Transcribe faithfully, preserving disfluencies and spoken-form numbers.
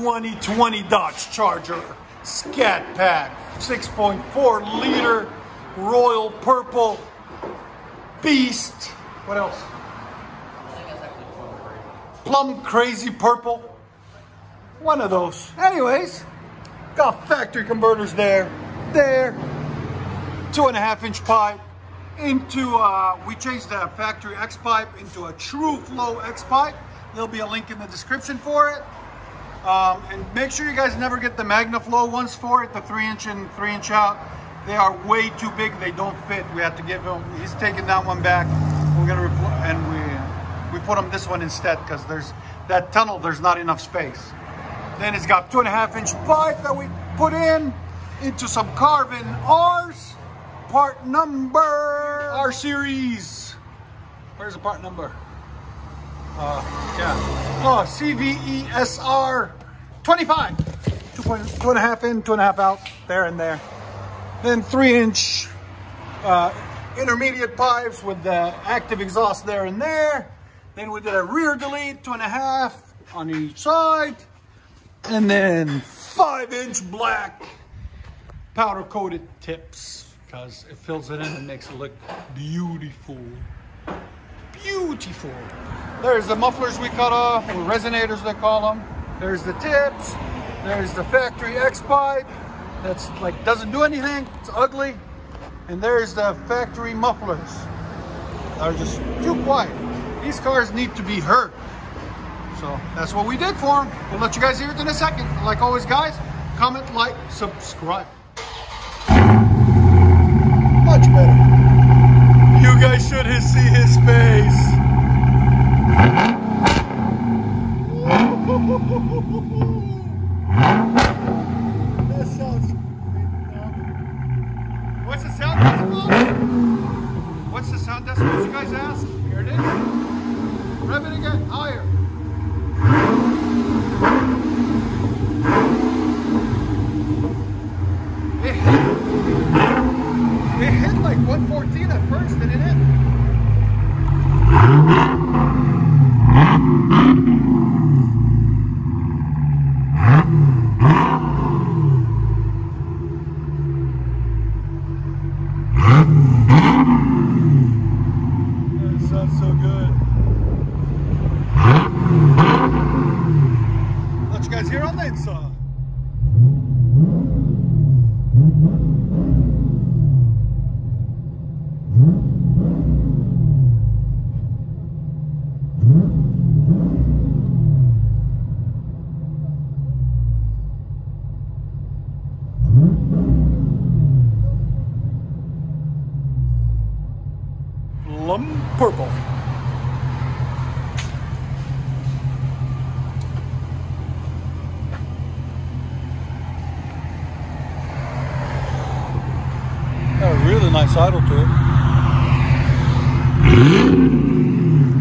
twenty twenty Dodge Charger Scat Pack, six point four liter royal purple beast. What else? Plum Crazy Purple. One of those. Anyways, got factory converters there, there, two and a half inch pipe into, uh, we changed the factory X pipe into a True Flow X pipe. There'll be a link in the description for it. Um, and make sure you guys never get the Magnaflow ones for it, the three inch and three inch out. They are way too big. They don't fit. We have to give him, he's taking that one back. We're going to, and we, we put him this one instead because there's that tunnel. There's not enough space. Then it's got two and a half inch pipe that we put in into some Carven R's, part number, R series. Where's the part number? Uh, yeah. Oh, C V E S R twenty-five. two point, two and a half in, two and a half out, there and there. Then three inch uh, intermediate pipes with the active exhaust there and there. Then we did a rear delete, two and a half on each side. And then five inch black powder coated tips because it fills it in and makes it look beautiful. Beautiful. There's the mufflers we cut off, or resonators they call them. There's the tips. There's the factory X pipe that's like doesn't do anything. It's ugly. And there's the factory mufflers that are just too quiet. These cars need to be heard. So that's what we did for them. We'll let you guys hear it in a second. Like always, guys, comment, like, subscribe. Much better. You guys should see his face. That sounds freaking awesome. What's the sound decibel? What's the sound decibel you guys asked? Here it is. Rev it again, higher. It hit, it hit like one fourteen at first, didn't it? Plum Purple. Got a really nice idle to it.